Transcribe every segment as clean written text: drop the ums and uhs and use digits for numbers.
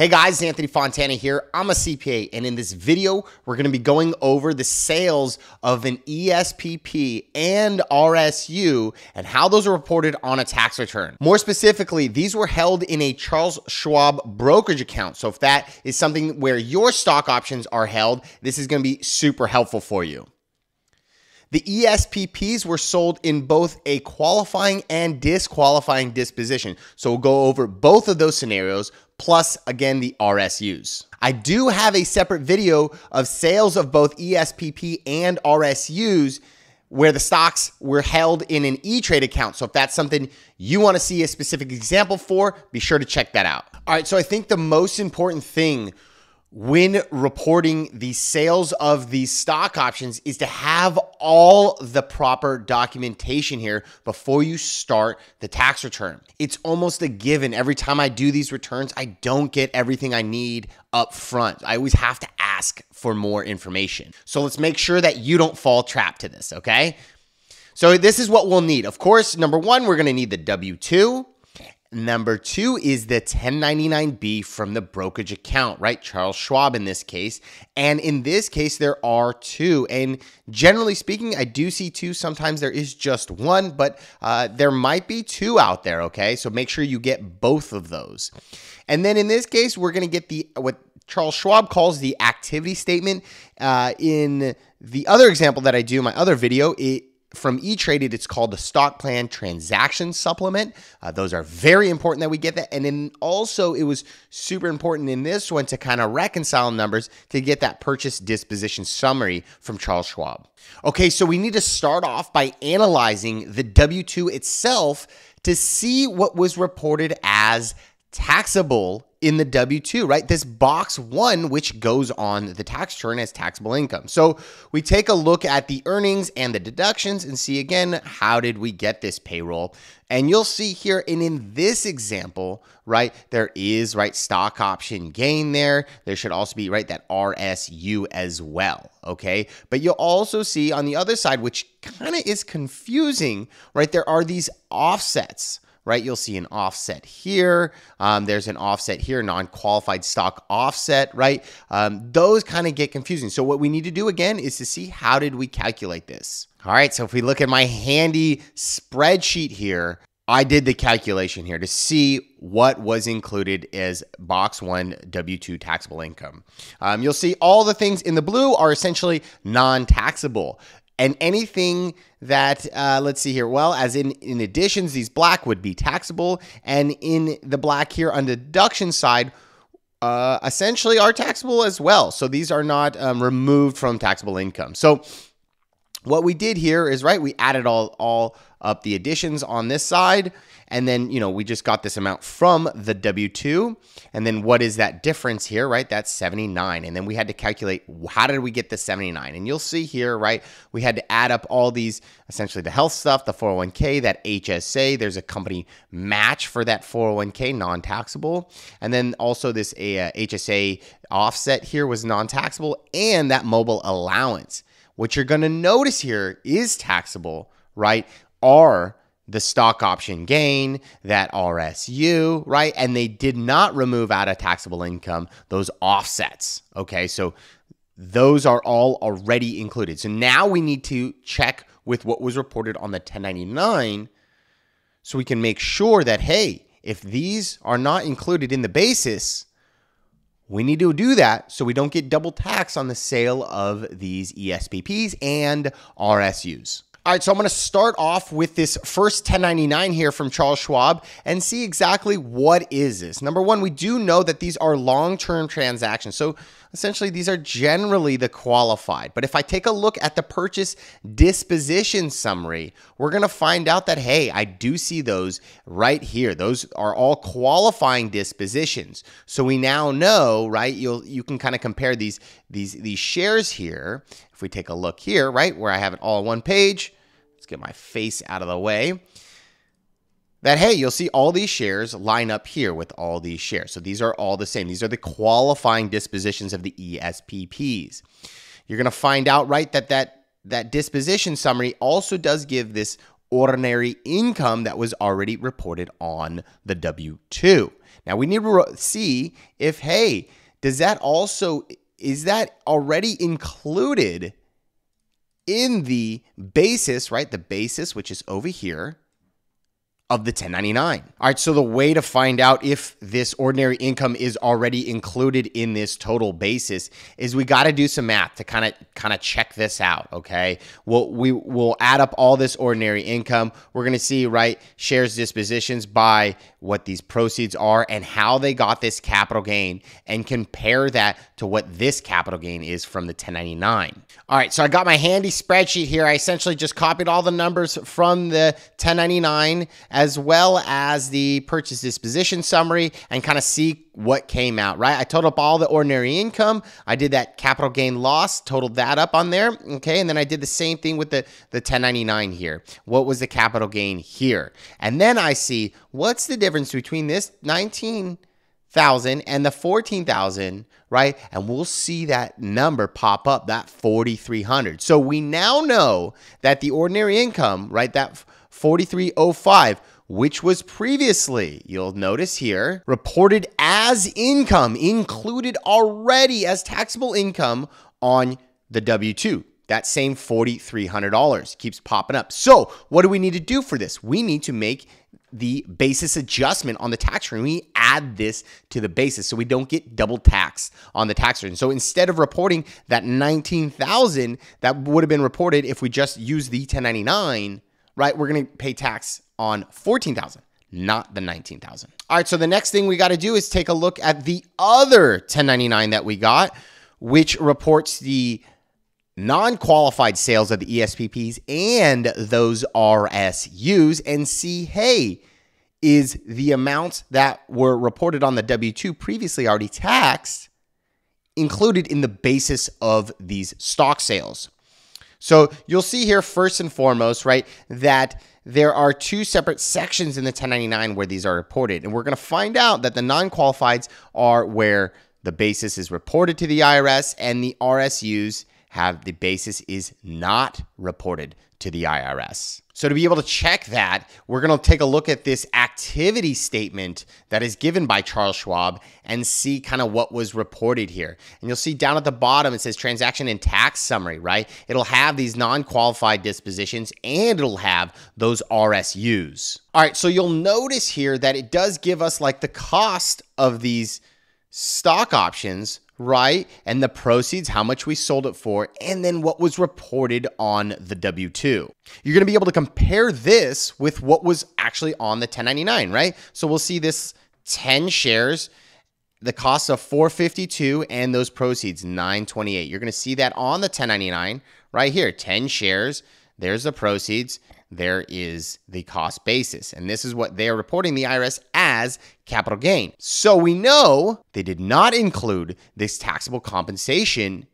Hey guys, Anthony Fontana here. I'm a CPA, and in this video, we're gonna be going over the sales of an ESPP and RSU and how those are reported on a tax return. More specifically, these were held in a Charles Schwab brokerage account. So if that is something where your stock options are held, this is gonna be super helpful for you. The ESPPs were sold in both a qualifying and disqualifying disposition. So we'll go over both of those scenarios, plus again, the RSUs. I do have a separate video of sales of both ESPP and RSUs where the stocks were held in an E-Trade account. So if that's something you want to see a specific example for, be sure to check that out. All right, so I think the most important thing when reporting the sales of these stock options is to have all the proper documentation here before you start the tax return. It's almost a given. Every time I do these returns, I don't get everything I need up front. I always have to ask for more information. So let's make sure that you don't fall trapped to this, okay? So this is what we'll need. Of course, number one, we're gonna need the W-2. Number two is the 1099-B from the brokerage account, right? Charles Schwab in this case. And in this case, there are two. And generally speaking, I do see two. Sometimes there is just one, but there might be two out there, okay? So make sure you get both of those. And then in this case, we're going to get the what Charles Schwab calls the activity statement. In the other example that I do in my other video, from E-Traded, it's called the stock plan transaction supplement. Those are very important that we get that. And then also it was super important in this one to kind of reconcile numbers to get that purchase disposition summary from Charles Schwab. Okay, so we need to start off by analyzing the W-2 itself to see what was reported as taxable in the W-2, right? This box one, which goes on the tax return as taxable income. So we take a look at the earnings and the deductions and see again, how did we get this payroll? And you'll see here, and in this example, right, there is, right, stock option gain there. There should also be, right, that RSU as well, okay? But you'll also see on the other side, which kind of is confusing, right? There are these offsets, right? You'll see an offset here. There's an offset here, non-qualified stock offset, right? Those kind of get confusing. So what we need to do again is to see how did we calculate this? All right, so if we look at my handy spreadsheet here, I did the calculation here to see what was included as box one W-2 taxable income. You'll see all the things in the blue are essentially non-taxable. And anything that, let's see here, well, as in additions, these black would be taxable. And in the black here on the deduction side, essentially are taxable as well. So these are not removed from taxable income. So what we did here is, right, we added all up the additions on this side. And then, you know, we just got this amount from the W-2. And then what is that difference here, right? That's 79. And then we had to calculate how did we get the 79? And you'll see here, right, we had to add up all these, essentially the health stuff, the 401k, that HSA, there's a company match for that 401k, non-taxable. And then also this HSA offset here was non-taxable, and that mobile allowance. What you're gonna notice here is taxable, right, are the stock option gain, that RSU, right? And they did not remove out of taxable income those offsets, okay? So those are all already included. So now we need to check with what was reported on the 1099 so we can make sure that, hey, if these are not included in the basis, we need to do that so we don't get double tax on the sale of these ESPPs and RSUs. All right, so I'm gonna start off with this first 1099 here from Charles Schwab and see exactly what is this. Number one, we do know that these are long-term transactions. So essentially these are generally the qualified. But if I take a look at the purchase disposition summary, we're gonna find out that, hey, I do see those right here. Those are all qualifying dispositions. So we now know, right, you can kind of compare these shares here. If we take a look here, right, where I have it all on one page, let's get my face out of the way, that, hey, you'll see all these shares line up here with all these shares. So these are all the same. These are the qualifying dispositions of the ESPPs. You're going to find out, right, that disposition summary also does give this ordinary income that was already reported on the W-2. Now we need to see if, hey, does that also, is that already included in the basis, right? The basis, which is over here, of the 1099. All right, so the way to find out if this ordinary income is already included in this total basis is we got to do some math to kind of check this out, okay? We'll add up all this ordinary income. We're going to see, right, shares, dispositions, by what these proceeds are and how they got this capital gain, and compare that to what this capital gain is from the 1099. All right, so I got my handy spreadsheet here. I essentially just copied all the numbers from the 1099 as well as the purchase disposition summary and kind of see what came out, right? I totaled up all the ordinary income. I did that capital gain loss, totaled that up on there, okay? And then I did the same thing with the 1099 here. What was the capital gain here? And then I see, what's the difference between this 19,000 and the 14,000, right? And we'll see that number pop up, that 4,300. So we now know that the ordinary income, right, that 4305, which was previously, you'll notice here, reported as income, included already as taxable income on the W-2. That same $4,300 keeps popping up. So what do we need to do for this? We need to make the basis adjustment on the tax return. We add this to the basis so we don't get double taxed on the tax return. So instead of reporting that $19,000 that would have been reported if we just used the 1099, right, we're going to pay tax on $14,000, not the $19,000. All right, so the next thing we got to do is take a look at the other 1099 that we got, which reports the non-qualified sales of the ESPPs and those RSUs, and see, hey, is the amounts that were reported on the W-2 previously already taxed included in the basis of these stock sales? So you'll see here first and foremost, right, that there are two separate sections in the 1099 where these are reported. And we're going to find out that the non-qualifieds are where the basis is reported to the IRS, and the RSUs have the basis is not reported to the IRS. So to be able to check that, we're going to take a look at this activity statement that is given by Charles Schwab and see kind of what was reported here. And you'll see down at the bottom, it says transaction and tax summary, right? It'll have these non-qualified dispositions and it'll have those RSUs. All right, so you'll notice here that it does give us like the cost of these stock options, right? And the proceeds, how much we sold it for, and then what was reported on the W-2. You're going to be able to compare this with what was actually on the 1099, right? So we'll see this 10 shares, the cost of $452 and those proceeds, $928. You're going to see that on the 1099 right here, 10 shares, there's the proceeds, there is the cost basis. And this is what they are reporting the IRS as capital gain. So we know they did not include this taxable compensation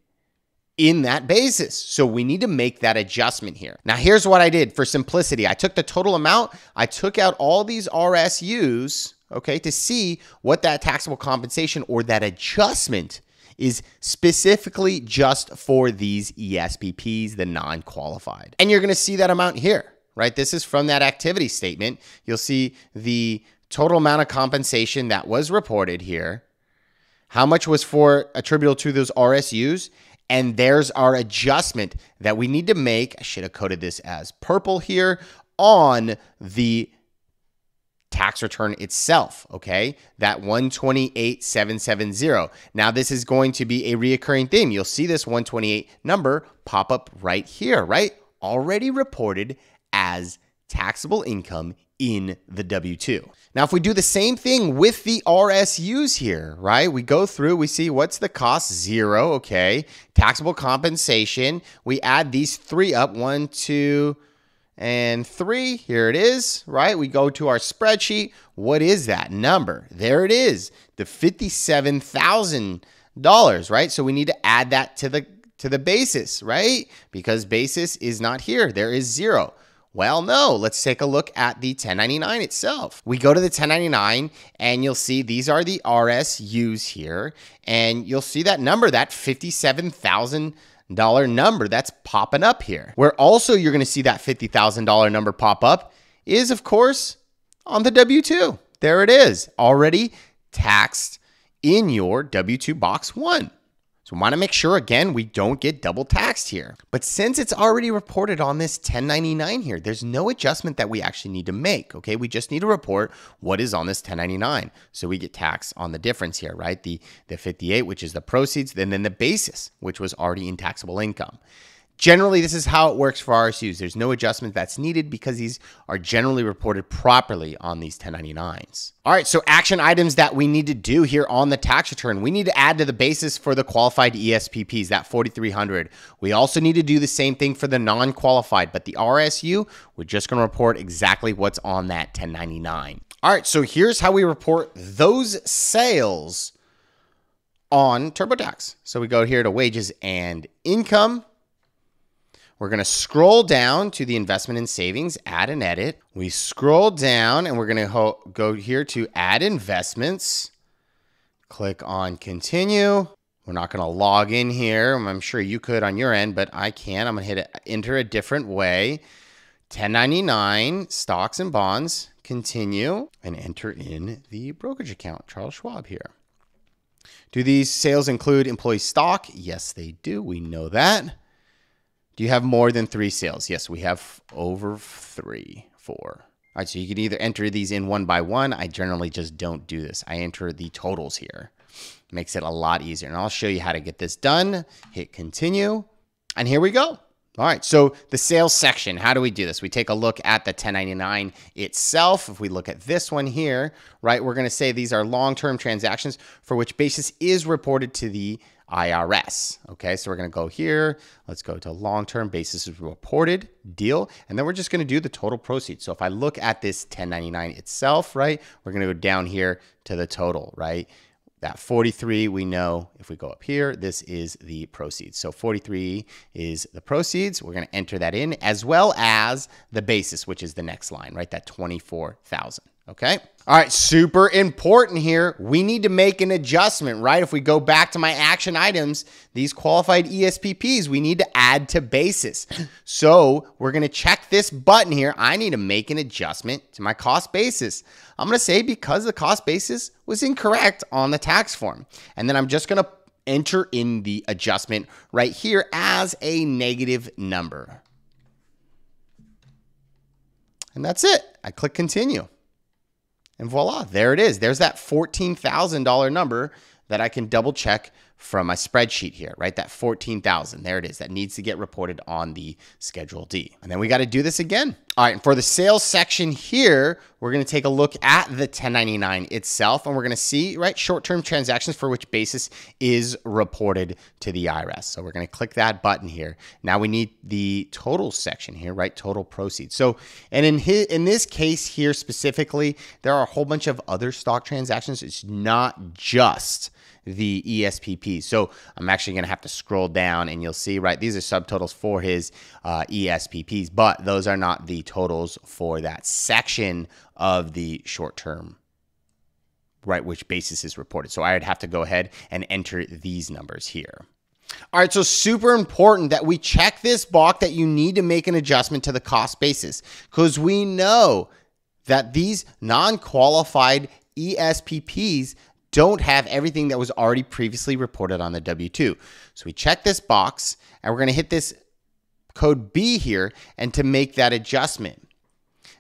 in that basis. So we need to make that adjustment here. Now, here's what I did for simplicity. I took the total amount. I took out all these RSUs, okay, to see what that taxable compensation or that adjustment is specifically just for these ESPPs, the non-qualified. And you're going to see that amount here, right? This is from that activity statement. You'll see the total amount of compensation that was reported here, how much was for attributable to those RSUs, and there's our adjustment that we need to make. I should have coded this as purple here on the tax return itself, okay? That 128,770. Now this is going to be a reoccurring theme. You'll see this 128 number pop up right here, right? Already reported as taxable income in the W-2. Now, if we do the same thing with the RSUs here, right? We go through, we see what's the cost, $0, okay? Taxable compensation. We add these three up, 1, 2, and 3, here it is, right? We go to our spreadsheet. What is that number? There it is, the $57,000, right? So we need to add that to the basis, right? Because basis is not here, there is $0. Well, no, let's take a look at the 1099 itself. We go to the 1099 and you'll see these are the RSUs here. And you'll see that number, that $57,000 number that's popping up here. Where also you're going to see that $50,000 number pop up is, of course, on the W-2. There it is, already taxed in your W-2 box one. So we want to make sure, again, we don't get double taxed here. But since it's already reported on this 1099 here, there's no adjustment that we actually need to make, okay? We just need to report what is on this 1099. So we get taxed on the difference here, right? The 58, which is the proceeds, and then the basis, which was already in taxable income. Generally, this is how it works for RSUs. There's no adjustment that's needed because these are generally reported properly on these 1099s. All right, so action items that we need to do here on the tax return. We need to add to the basis for the qualified ESPPs, that $4,300. We also need to do the same thing for the non-qualified, but the RSU, we're just gonna report exactly what's on that 1099. All right, so here's how we report those sales on TurboTax. So we go here to wages and income. We're gonna scroll down to the investment and savings, add and edit. We scroll down and we're gonna go here to add investments. Click on continue. We're not gonna log in here. I'm sure you could on your end, but I can't. I'm gonna hit enter a different way. 1099, stocks and bonds, continue, and enter in the brokerage account, Charles Schwab here. Do these sales include employee stock? Yes, they do, we know that. Do you have more than 3 sales? Yes, we have over 4. All right, so you can either enter these in one by one. I generally just don't do this. I enter the totals here. Makes it a lot easier. And I'll show you how to get this done. Hit continue, and here we go. All right, so the sales section, how do we do this? We take a look at the 1099 itself. If we look at this one here, right, we're gonna say these are long-term transactions for which basis is reported to the IRS. Okay, so we're gonna go here. Let's go to long-term basis is reported, deal, and then we're just gonna do the total proceeds. So if I look at this 1099 itself, right, we're gonna go down here to the total, right? That 43, we know if we go up here, this is the proceeds. So 43 is the proceeds. We're going to enter that in as well as the basis, which is the next line, right? That 24,000. Okay. All right. Super important here. We need to make an adjustment, right? If we go back to my action items, these qualified ESPPs, we need to add to basis. So we're going to check this button here. I need to make an adjustment to my cost basis. I'm going to say because the cost basis was incorrect on the tax form. And then I'm just going to enter in the adjustment right here as a negative number. And that's it. I click continue. And voila, there it is. There's that $14,000 number that I can double check from my spreadsheet here, right? That 14,000, there it is. That needs to get reported on the Schedule D. And then we got to do this again. All right, and for the sales section here, we're going to take a look at the 1099 itself, and we're going to see, right, short-term transactions for which basis is reported to the IRS. So we're going to click that button here. Now we need the total section here, right? Total proceeds. So, and in this case here specifically, there are a whole bunch of other stock transactions. It's not just the ESPP. So I'm actually going to have to scroll down and you'll see, right, these are subtotals for his ESPPs, but those are not the totals for that section of the short term, right, which basis is reported. So I would have to go ahead and enter these numbers here. All right, so super important that we check this box that you need to make an adjustment to the cost basis because we know that these non-qualified ESPPs don't have everything that was already previously reported on the W-2. So we check this box and we're gonna hit this code B here and to make that adjustment.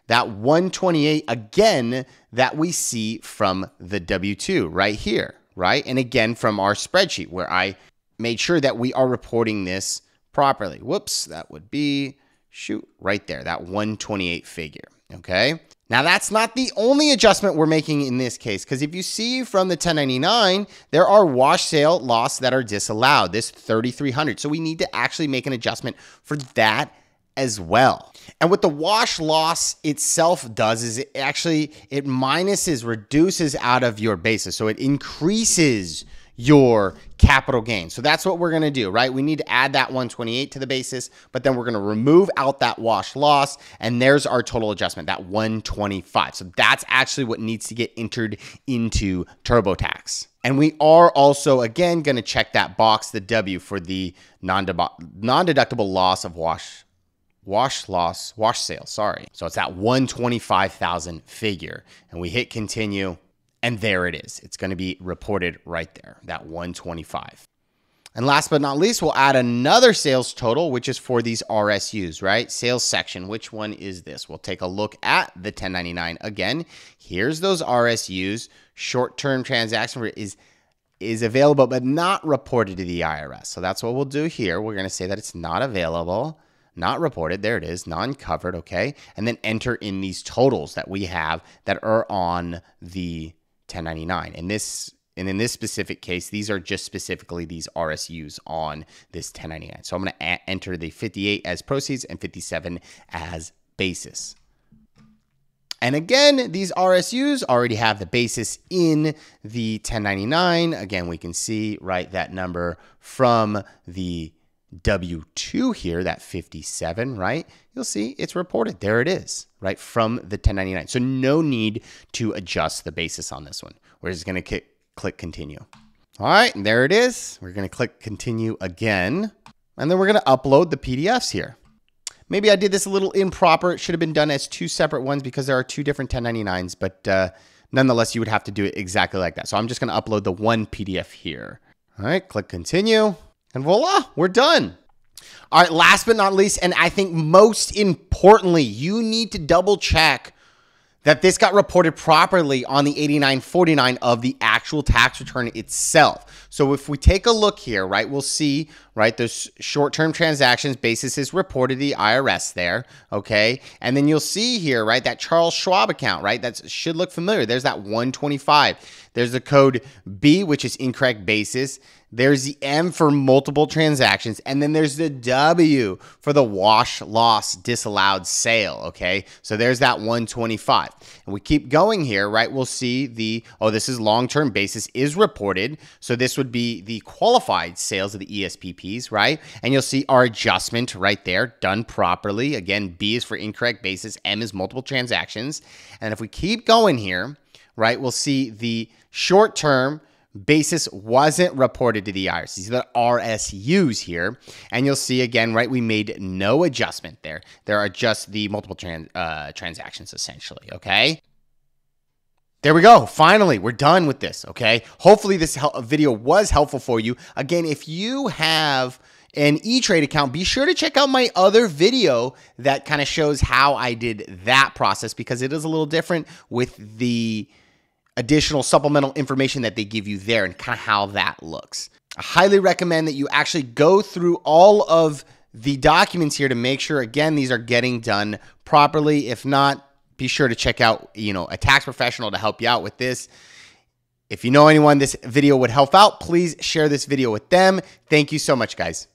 That 128 again that we see from the W-2 right here, right? And again from our spreadsheet where I made sure that we are reporting this properly. Whoops, that would be, shoot, right there, that 128 figure, okay? Now that's not the only adjustment we're making in this case, because if you see from the 1099, there are wash sale loss that are disallowed, this 3,300. So we need to actually make an adjustment for that as well. And what the wash loss itself does is it actually, it minuses, reduces out of your basis. So it increases your capital gain. So that's what we're gonna do, right? We need to add that 128 to the basis, but then we're gonna remove out that wash loss, and there's our total adjustment, that 125. So that's actually what needs to get entered into TurboTax. And we are also, again, gonna check that box, the W, for the non-deductible loss of wash sale, sorry. So it's that 125,000 figure, and we hit continue, And there it is. It's going to be reported right there, that 125. And last but not least, we'll add another sales total, which is for these RSUs, right? Sales section. Which one is this? We'll take a look at the 1099. Again, here's those RSUs. Short-term transaction is available but not reported to the IRS. So that's what we'll do here. We're going to say that it's not available, not reported. There it is, non-covered, okay? And then enter in these totals that we have that are on the 1099. And in this specific case, these are just specifically these RSUs on this 1099. So I'm going to enter the 58 as proceeds and 57 as basis. And again, these RSUs already have the basis in the 1099. Again, we can see, right, that number from the W2 here, that 57, right? You'll see it's reported. There it is, right, from the 1099. So no need to adjust the basis on this one. We're just going to click continue. All right, and there it is. We're going to click continue again. And then we're going to upload the PDFs here. Maybe I did this a little improper. It should have been done as two separate ones because there are two different 1099s, but nonetheless, you would have to do it exactly like that. So I'm just going to upload the one PDF here. All right, click continue, and voila, we're done. All right, last but not least, and I think most importantly, you need to double check that this got reported properly on the 8949 of the actual tax return itself. So if we take a look here, right, we'll see, right, those short-term transactions basis is reported to the IRS there, okay? And then you'll see here, right, that Charles Schwab account, right, that should look familiar. There's that 125. There's the code B, which is incorrect basis. There's the M for multiple transactions, and then there's the W for the wash loss disallowed sale, okay? So there's that 125. And we keep going here, right? We'll see the, oh, this is long-term basis is reported. So this would be the qualified sales of the ESPPs, right? And you'll see our adjustment right there done properly. Again, B is for incorrect basis, M is multiple transactions. And if we keep going here, right, we'll see the short-term basis wasn't reported to the IRS. These are the RSUs here. And you'll see again, right, we made no adjustment there. There are just the multiple transactions essentially, okay? There we go. Finally, we're done with this, okay? Hopefully this video was helpful for you. Again, if you have an E-Trade account, be sure to check out my other video that kind of shows how I did that process because it is a little different with the additional supplemental information that they give you there and kind of how that looks. I highly recommend that you actually go through all of the documents here to make sure, again, these are getting done properly. If not, be sure to check out, you know, a tax professional to help you out with this. If you know anyone this video would help out, please share this video with them. Thank you so much, guys.